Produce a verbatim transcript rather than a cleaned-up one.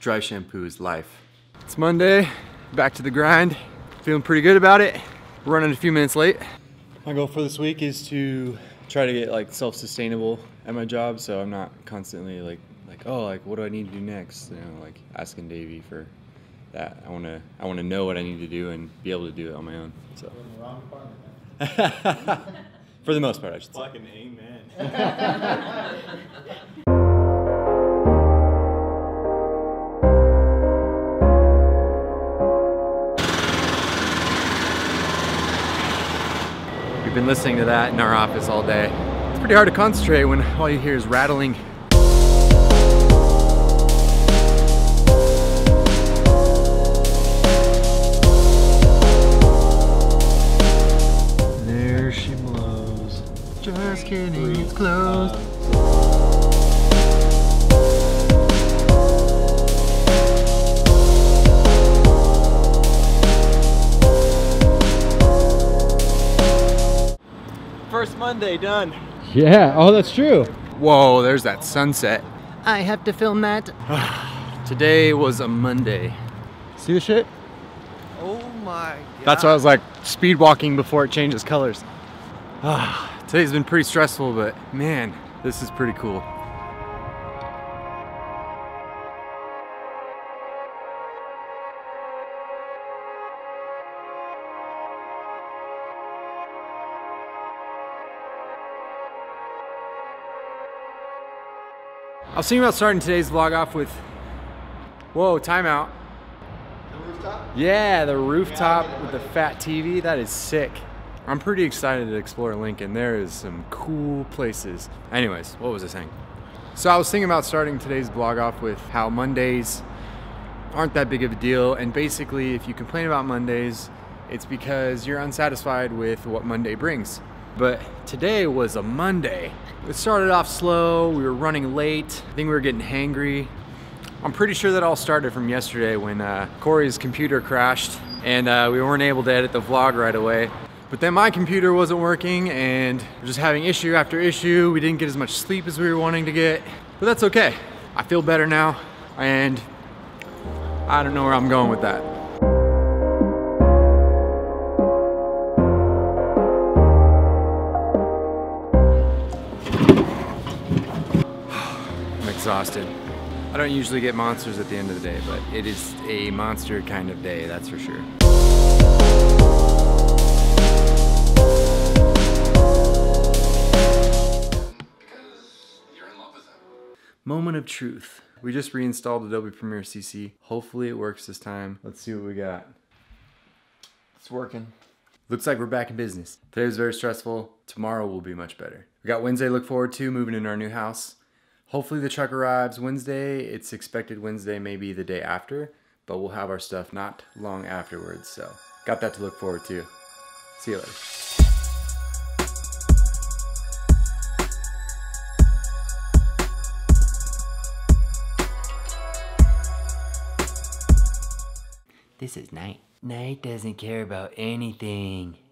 Dry shampoo is life. It's Monday, back to the grind. Feeling pretty good about it. We're running a few minutes late. My goal for this week is to try to get like self-sustainable at my job, so I'm not constantly like, like oh, like what do I need to do next? You know, like asking Davey for that. I wanna, I wanna know what I need to do and be able to do it on my own. So. You're in the wrong department. For the most part, I should say. Fucking amen. We've been listening to that in our office all day. It's pretty hard to concentrate when all you hear is rattling. There she blows. Just kidding, it's closed. First Monday done. Yeah, oh that's true. Whoa, there's that sunset. I have to film that. Today was a Monday. See the shit? Oh my god. That's why I was like speed walking before it changes colors. Today's been pretty stressful, but man, this is pretty cool. I was thinking about starting today's vlog off with, whoa, timeout. The rooftop? Yeah, the rooftop yeah, with the fat T V, that is sick. I'm pretty excited to explore Lincoln. There is some cool places. Anyways, what was I saying? So I was thinking about starting today's vlog off with how Mondays aren't that big of a deal, and basically if you complain about Mondays, it's because you're unsatisfied with what Monday brings. But today was a Monday. It started off slow, we were running late. I think we were getting hangry. I'm pretty sure that all started from yesterday when uh, Corey's computer crashed and uh, we weren't able to edit the vlog right away. But then my computer wasn't working and we're just having issue after issue. We didn't get as much sleep as we were wanting to get, but that's okay. I feel better now and I don't know where I'm going with that. Exhausted. I don't usually get monsters at the end of the day, but it is a monster kind of day, that's for sure. Because you're in love with them. Moment of truth. We just reinstalled Adobe Premiere C C. Hopefully it works this time. Let's see what we got. It's working. Looks like we're back in business. Today was very stressful. Tomorrow will be much better. We got Wednesday to look forward to, moving into our new house. Hopefully the truck arrives Wednesday. It's expected Wednesday, maybe the day after, but we'll have our stuff not long afterwards. So got that to look forward to. See you later. This is night. Night doesn't care about anything.